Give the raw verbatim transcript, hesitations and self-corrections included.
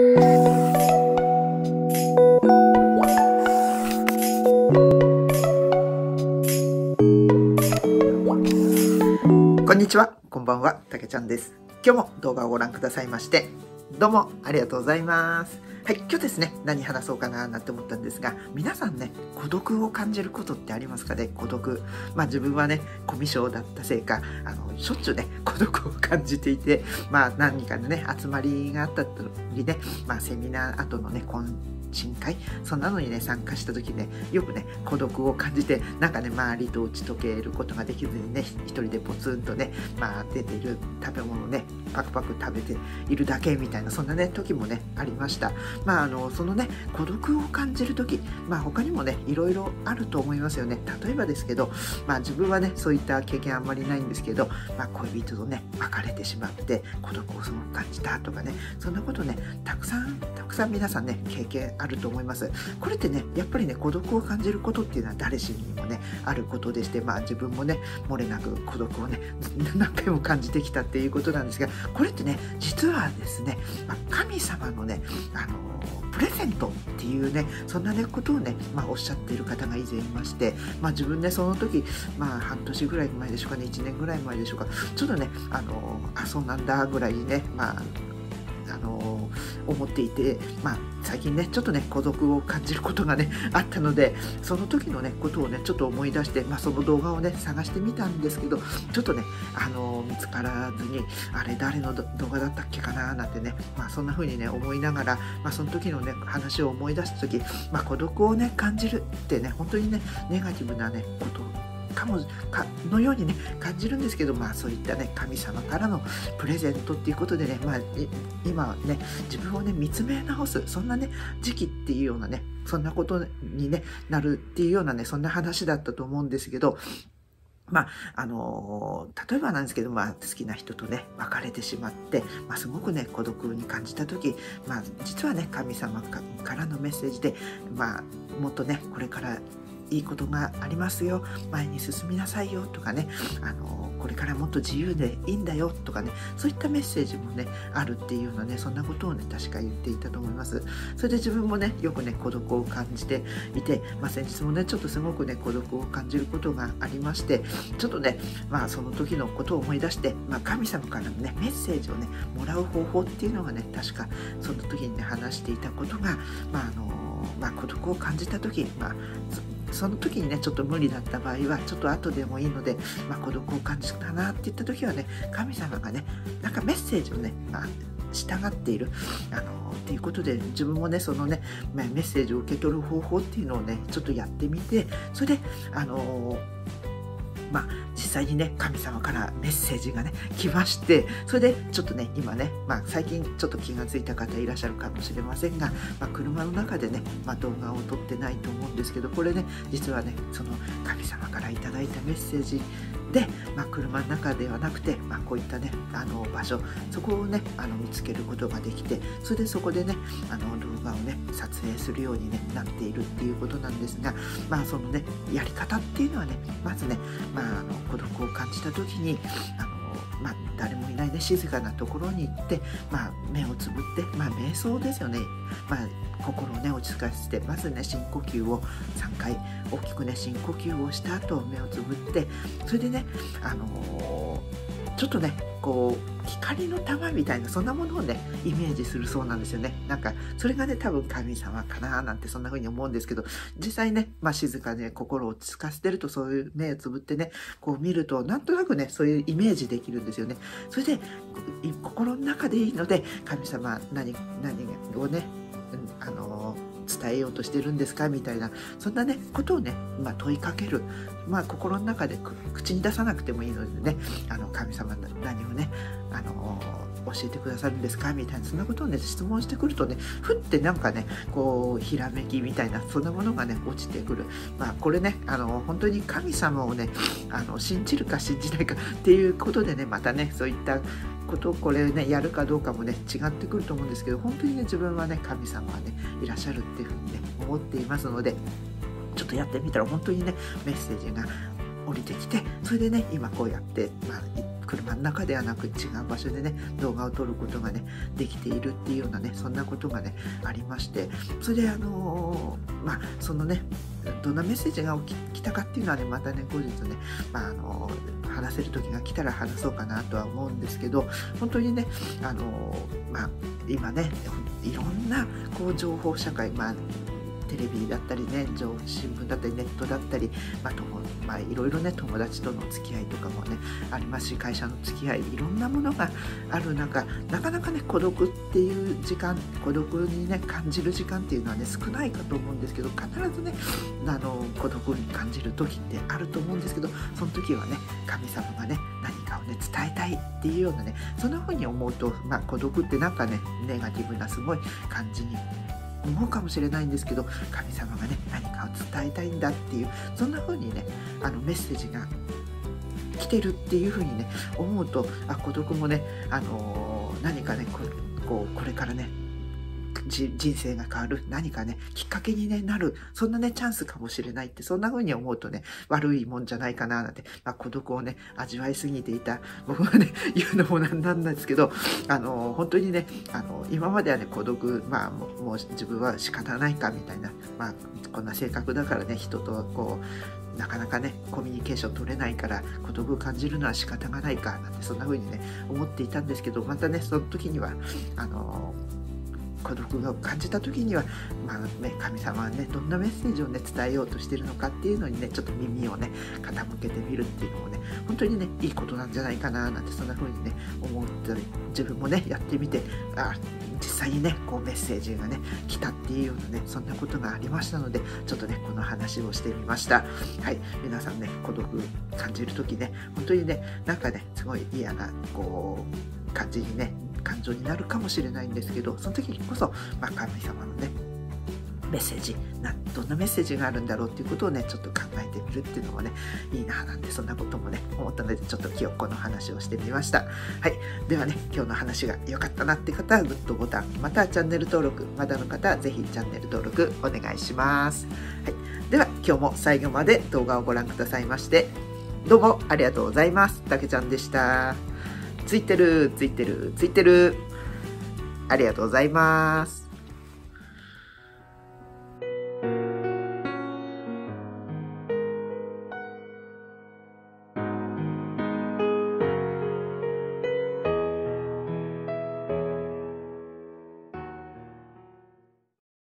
こんにちは、こんばんは、たけちゃんです。今日も動画をご覧くださいまして、どうもありがとうございます。はい、今日ですね、何話そうかななんて思ったんですが、皆さんね、孤独を感じることってありますかね、孤独。まあ自分はね、コミュ障だったせいか、あの、しょっちゅうね、孤独を感じていて、まあ何かのね、集まりがあったりね、まあセミナー後のね、懇親会、そんなのにね、参加した時ね、よくね、孤独を感じて、なんかね、周りと打ち解けることができずにね、一人でポツンとね、まあ出ている食べ物をね、パクパク食べているだけみたいな、そんなね、時もね、ありました。まああのそのね孤独を感じる時、まあ、他にもねいろいろあると思いますよね。例えばですけど、まあ、自分はねそういった経験あんまりないんですけど、まあ、恋人とね別れてしまって孤独をすごく感じたとかね、そんなことねたくさんたくさん皆さんね経験あると思います。これってねやっぱりね孤独を感じることっていうのは誰しにもねあることでして、まあ、自分もね漏れなく孤独をね何回も感じてきたっていうことなんですが、これってね実はですね、まあ、神様のねあのプレゼントっていうねそんなねことをね、まあ、おっしゃっている方が以前いまして、まあ、自分ねその時、まあ、半年ぐらい前でしょうかねいちねんぐらい前でしょうか、ちょっとねあのあそうなんだぐらいにね、まああの思っていて、まあ、最近ねちょっとね孤独を感じることがねあったので、その時のねことをねちょっと思い出して、まあ、その動画をね探してみたんですけど、ちょっとねあの見つからずにあれ誰の動画だったっけかななんてね、まあ、そんな風にね思いながら、まあ、その時のね話を思い出す時、まあ、孤独をね感じるってね本当にねネガティブなねことをかもかのようにね感じるんですけど、まあそういったね神様からのプレゼントっていうことでね、まあ今はね自分をね見つめ直すそんなね時期っていうようなねそんなことにねなるっていうようなねそんな話だったと思うんですけど。まあ、あのー、例えばなんですけど、まあ、好きな人とね別れてしまって、まあ、すごくね孤独に感じた時、まあ、実はね神様からのメッセージで、まあ、もっとねこれからいいことがありますよ、前に進みなさいよとかね、あのー、これからもっと自由でいいんだよとかね、そういったメッセージもねあるっていうようなねそんなことをね確か言っていたと思います。それで自分もねよくね孤独を感じていて、まあ、先日もねちょっとすごくね孤独を感じることがありまして、ちょっとね、まあ、その時のことを思い出して、まあ、神様からのねメッセージをねもらう方法っていうのがね確かその時にね話していたことが、まああのーまあ、孤独を感じた時、まあその時にねちょっと無理だった場合はちょっと後でもいいので、まあ、孤独を感じたなって言った時はね神様がねなんかメッセージをね、まあ従っているあのっていうことで、自分もねそのねメッセージを受け取る方法っていうのをねちょっとやってみて、それであのまあ実際にね神様からメッセージがね来まして、それでちょっとね今ね、まあ、最近ちょっと気が付いた方いらっしゃるかもしれませんが、まあ、車の中でね、まあ、動画を撮ってないと思うんですけど、これね実はねその神様からいただいたメッセージで、まあ、車の中ではなくて、まあ、こういったねあの場所、そこをねあの見つけることができて、それでそこでねあの動画をね撮影するように、ね、なっているっていうことなんですが、まあそのねやり方っていうのはねまずね、まあ、あの孤独を感じた時にあの、まあ、誰もいないね静かなところに行って、まあ、目をつぶって、まあ、瞑想ですよね、まあ、心をね落ち着かせて、まずね深呼吸をさんかい大きくね深呼吸をした後目をつぶって、それでねあのー、ちょっとねこう光の玉みたいなそんなものをねイメージするそうなんですよね。なんかそれがね多分神様かななんてそんな風に思うんですけど、実際ね、まあ、静かで心を落ち着かせてるとそういう目をつぶってねこう見るとなんとなくねそういうイメージできるんですよね。それで心の中でいいので神様 何, 何をね、うん、あのー伝えようとしてるんですかみたいなそんなねことをね、まあ、問いかける、まあ、心の中で口に出さなくてもいいのでねあの神様何をねあの教えてくださるんですかみたいなそんなことをね質問してくるとねふってなんかねこうひらめきみたいなそんなものがね落ちてくる、まあ、これねあの本当に神様をねあの信じるか信じないかっていうことでねまたねそういったことこれねやるかどうかもね違ってくると思うんですけど、本当にね自分はね神様はねいらっしゃるっていうふうにね思っていますので、ちょっとやってみたら本当にねメッセージが降りてきて、それでね今こうやってまあ車の中ではなく違う場所でね動画を撮ることがねできているっていうようなねそんなことがねありまして、それであのー、まあそのねどんなメッセージが来たかっていうのはねまたね後日ね、まあ、あのー、話せる時が来たら話そうかなとは思うんですけど、本当にねあのー、まあ今ねいろんなこう情報社会、まあテレビだったりね、新聞だったりネットだったり、まあともまあ、いろいろね友達との付き合いとかもねありますし、会社の付き合いいろんなものがある中、なかなかね孤独っていう時間、孤独にね感じる時間っていうのはね少ないかと思うんですけど、必ずねあの孤独に感じる時ってあると思うんですけど、その時はね神様がね何かをね伝えたいっていうようなねそんな風に思うと、まあ、孤独ってなんかねネガティブなすごい感じに思うかもしれないんですけど、神様がね何かを伝えたいんだっていう、そんな風にねあのメッセージが来てるっていう風にね思うと、あ孤独もね、あのー、何かねここうこれからね人生が変わる何かねきっかけに、ね、なる、そんなねチャンスかもしれないって、そんな風に思うとね悪いもんじゃないかななんて、まあ、孤独をね味わいすぎていた僕はね言うのもなんなんですけど、あの本当にねあの今まではね孤独、まあもう、もう自分は仕方ないかみたいな、まあ、こんな性格だからね人とこうなかなかねコミュニケーション取れないから孤独を感じるのは仕方がないかなんて、そんな風にね思っていたんですけど、またねその時にはあの孤独を感じた時には、まあね、神様はねどんなメッセージをね伝えようとしてるのかっていうのにねちょっと耳をね傾けてみるっていうのもね本当にねいいことなんじゃないかななんて、そんな風にね思ったり、自分もねやってみて、あ実際にねこうメッセージがね来たっていうようなねそんなことがありましたので、ちょっとねこの話をしてみました。はい、皆さんね孤独感じる時ね本当にねなんかねすごい嫌なこう感じにね感情になるかもしれないんですけど、その時にこそ、まあ、神様のねメッセージなどんなメッセージがあるんだろうっていうことをねちょっと考えてみるっていうのもねいいななんて、そんなこともね思ったので、ちょっと今日この話をしてみました。はい、ではね今日の話が良かったなって方はグッドボタン、またチャンネル登録、まだの方はぜひチャンネル登録お願いします。はい、では今日も最後まで動画をご覧くださいましてどうもありがとうございます。たけちゃんでした。ついてるついてるついてる、ありがとうございます。